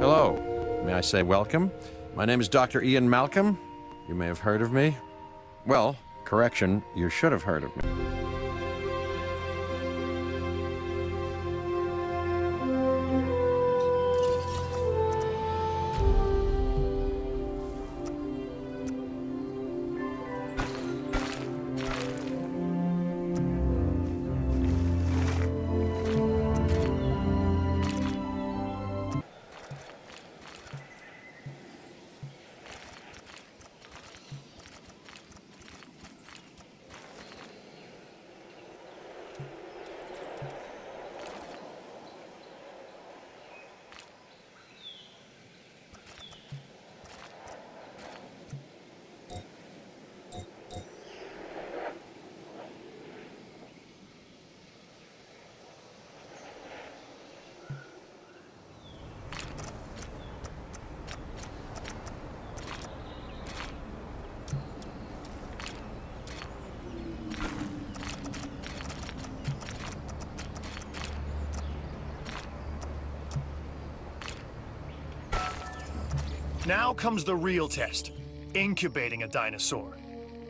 Hello. May I say welcome? My name is Dr. Ian Malcolm. You may have heard of me. Well, correction, you should have heard of me. Now comes the real test, incubating a dinosaur.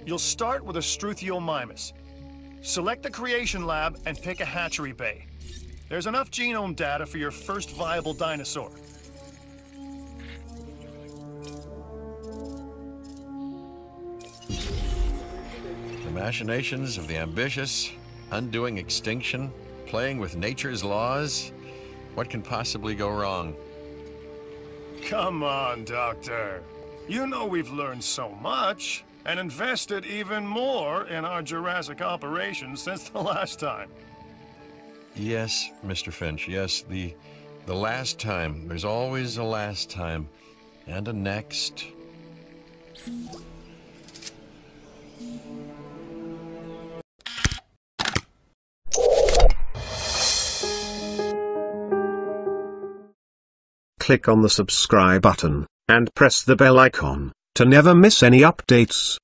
You'll start with a Struthiomimus. Select the creation lab and pick a hatchery bay. There's enough genome data for your first viable dinosaur. The machinations of the ambitious, undoing extinction, playing with nature's laws. What can possibly go wrong? Come on, Doctor. You know we've learned so much and invested even more in our Jurassic operations since the last time. Yes, Mr. Finch, yes, the last time. There's always a last time and a next. Click on the subscribe button, and press the bell icon, to never miss any updates.